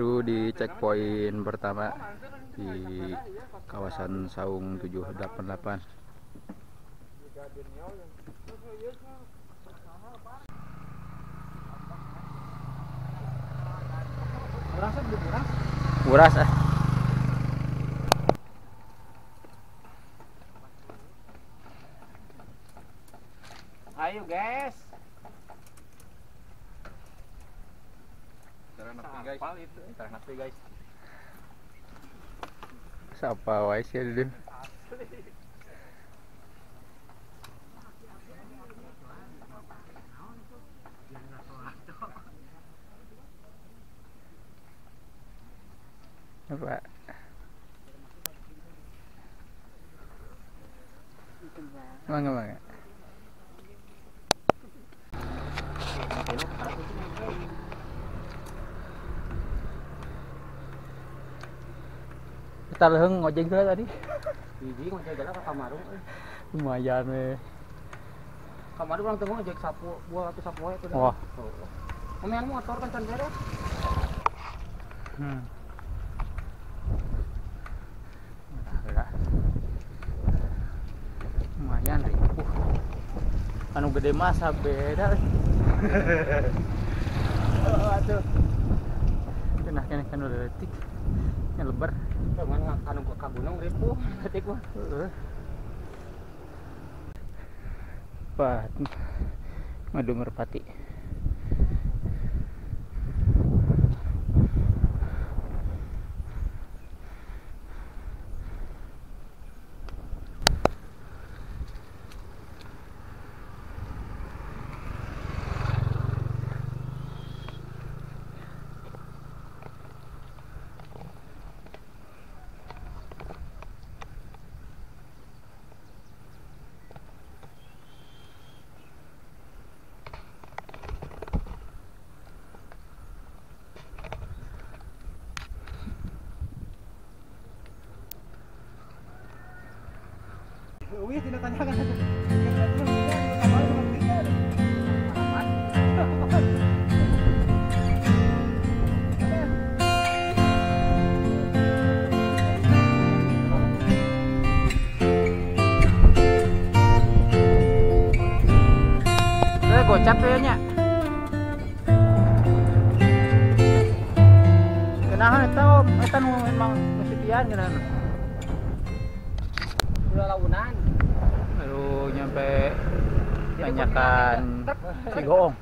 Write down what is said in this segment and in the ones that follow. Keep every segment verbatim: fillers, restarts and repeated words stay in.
baru di checkpoint pertama di kawasan Saung tujuh delapan delapan. Buras ah. Ayo guys. Ternak guys. Ternak guys. Siapa wae sih dulu. Apa? Mangga mangga. Kita leheng ngojeng heula tadi. Hiji ngojeng heula ka Kamarung. Lumayan we. Kamarung urang teu ngojek dua ratus sepuluh we. Wah. Kemean motor kan can beres. Hmm. Lumayan ripuh. Anu gede masa beda. Oh, aduh. Cenah keneh kan letik. Nya lebar. Cuman anu ka gunung ripuh, letik mah. Heeh. Pat. Madu merpati. Wih, tidak tanyakan. Saya gocap kayaknya. Kenahan itu, itu memang kesetiaan kenahan. Launan baru nyampe tanyakan si Goong.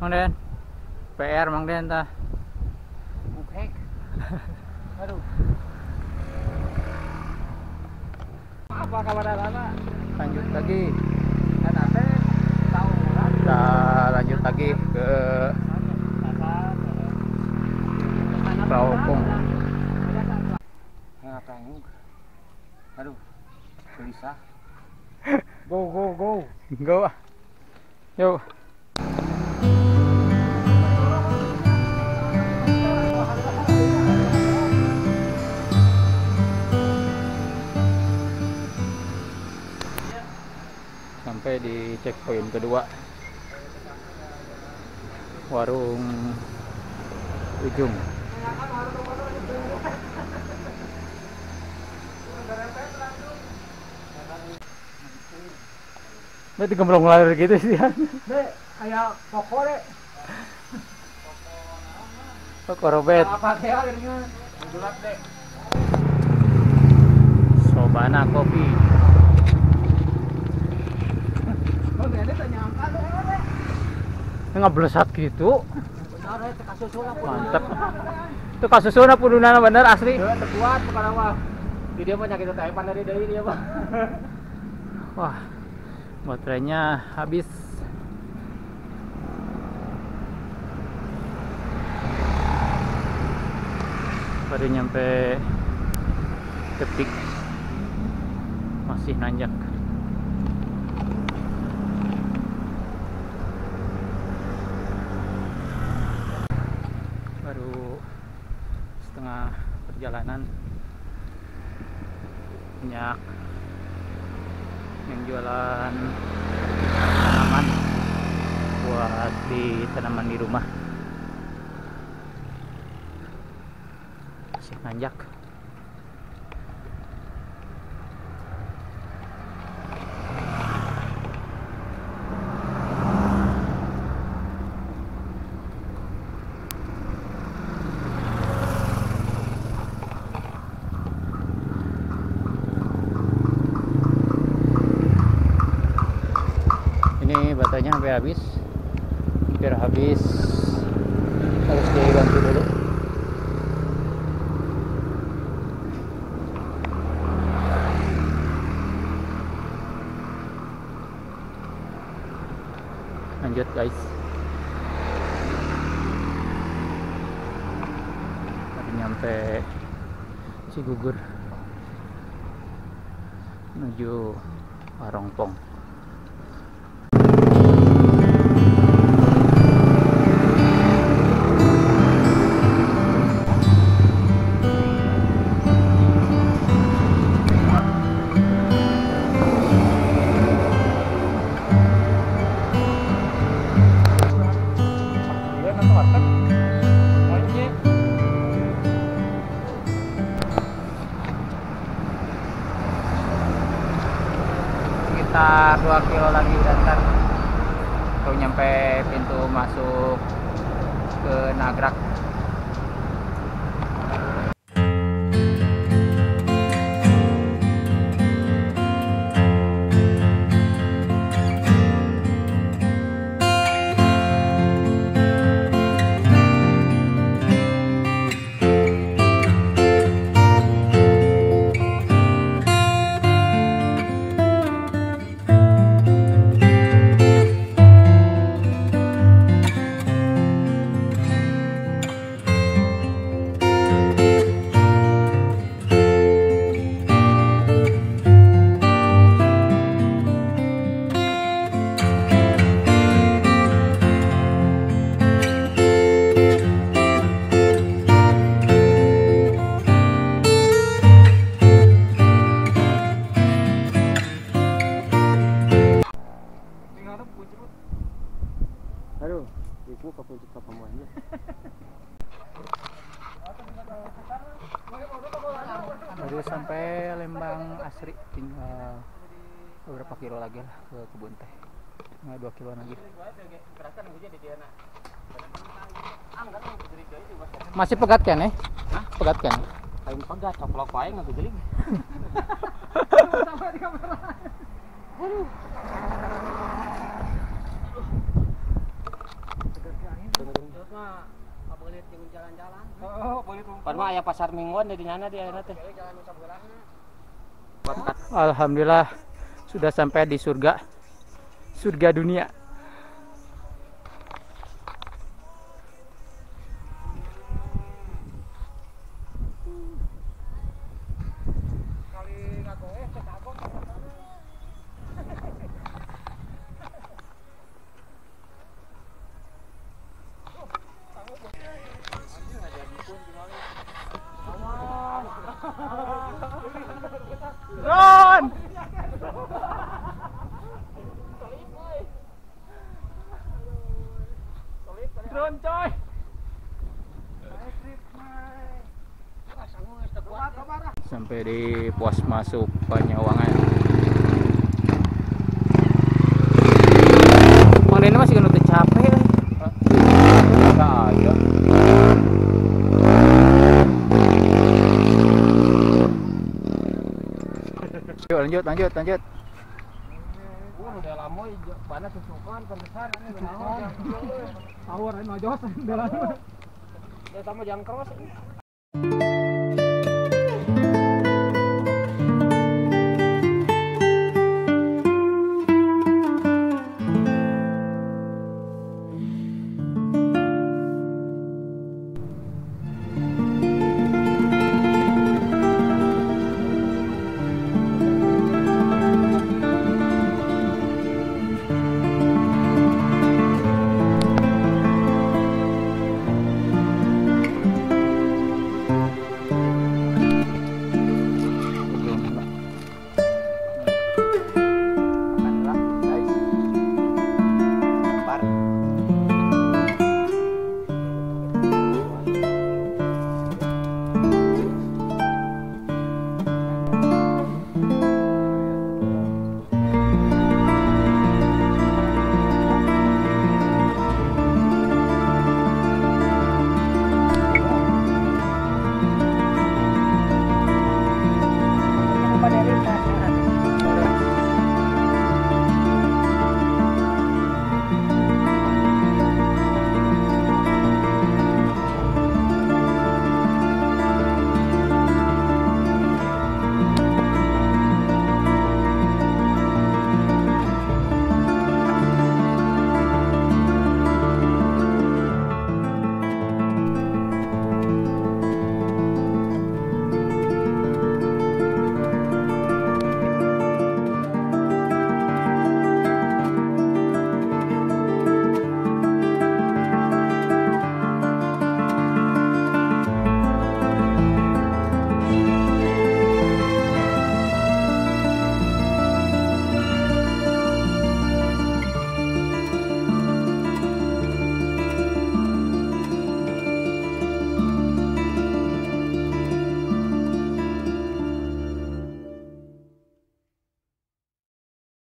Mang Den, P R Mang Den tah. Oke. Aduh. Apa kabar lama? Lanjut lagi. Dan ate tahu kita lanjut lagi ke Raopong. Aduh, gelisah. Go go go. Go ah. Yo. Sampai di checkpoint kedua. Warung Ujung. Berarti gemblong lalir gitu sih ya. Be, kayak pokok deh. Pokok robet. Apa teh akhirnya? Gelap deh. Sobana kopi. Oh, ini tanya angka deh, deh. Ngeblesat gitu. Mantap. Itu kasusuna pudunana bener asli. Terkuat bukan apa. Di dia mah nyakit tetepan dari deui dia mah. Wah. Baterainya habis. Baru nyampe Ketik. Masih nanjak. Setengah perjalanan banyak yang jualan tanaman buat di tanaman di rumah. Masih nanjak. Batanya sampai habis, hampir habis, harus diganti dulu. Lanjut guys, baru nyampe Cigugur menuju Warongpong. Sekitar dua kilo lagi datar kalau nyampe pintu masuk ke Nagrak. Aduh, ibu kapan kita pamannya? Baru sampai Lembang Asri, tinggal beberapa kilo lagi lah ke kebun teh. Nah, dua kiloan lagi. Masih pegat kan eh? Hah? Pegat kan? Paling pegat, kalau kuai nggak kejeling. Sampai di kamera. Aduh. Mah apa boleh jalan-jalan. Oh, boleh tuh. Padahal aya pasar mingguan di nyana di ayeuna teh. Alhamdulillah sudah sampai di surga. Surga dunia. Run! Run coy! Sampai di pos masuk Panyawangan. Mana ini masih kena capek. Enggak aja. Yuk, lanjut, lanjut, lanjut. Udah lama panas susukan terbesar ini tahun. Tahun ini mah jos dalam. Ya sama jangkros.